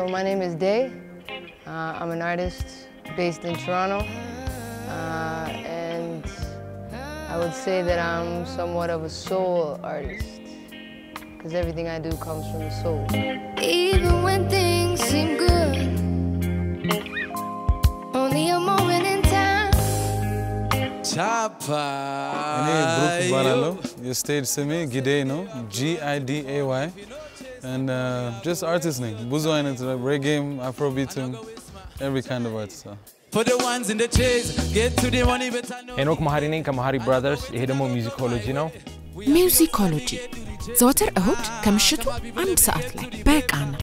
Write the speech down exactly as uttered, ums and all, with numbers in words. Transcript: So my name is Day. Uh, I'm an artist based in Toronto. Uh, and I would say that I'm somewhat of a soul artist, because everything I do comes from the soul. Even when things seem good, only a moment in time. Chapa. My name is Brooke Baralo. You stage semi Gidey, no? G I D A Y. And uh, just artist name. Buzoane, it's a reggae, Afrobeat, every kind of art. So. For the ones in the chase, get to the money better. Enok Mahari and Kamahari brothers, Hidemo Musicology now. Musicology. Zoter Ahut, Kamshutu, Amsaatla, Back Anna.